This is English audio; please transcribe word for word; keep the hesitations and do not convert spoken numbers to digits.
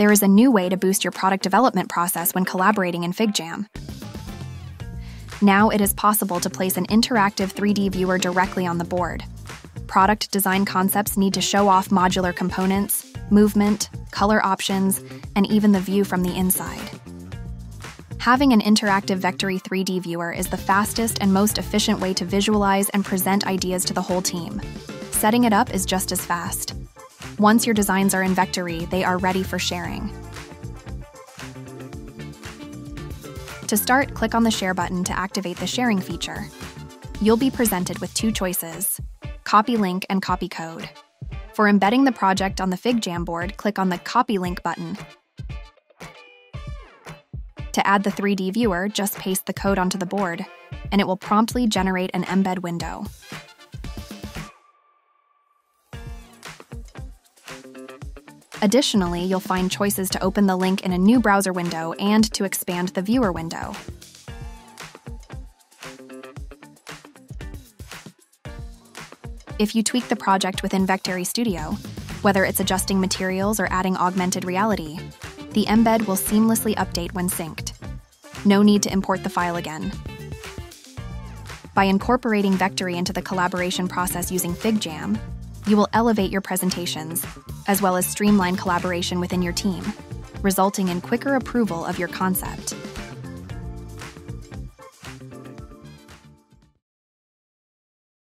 there is a new way to boost your product development process when collaborating in FigJam. Now it is possible to place an interactive three D viewer directly on the board. Product design concepts need to show off modular components, movement, color options, and even the view from the inside. Having an interactive Vectary three D viewer is the fastest and most efficient way to visualize and present ideas to the whole team. Setting it up is just as fast. Once your designs are in Vectary, they are ready for sharing. To start, click on the Share button to activate the sharing feature. You'll be presented with two choices: copy link and copy code. For embedding the project on the FigJam board, click on the Copy Link button. To add the three D viewer, just paste the code onto the board, and it will promptly generate an embed window. Additionally, you'll find choices to open the link in a new browser window and to expand the viewer window. If you tweak the project within Vectary Studio, whether it's adjusting materials or adding augmented reality, the embed will seamlessly update when synced. No need to import the file again. By incorporating Vectary into the collaboration process using FigJam, you will elevate your presentations, as well as streamline collaboration within your team, resulting in quicker approval of your concept.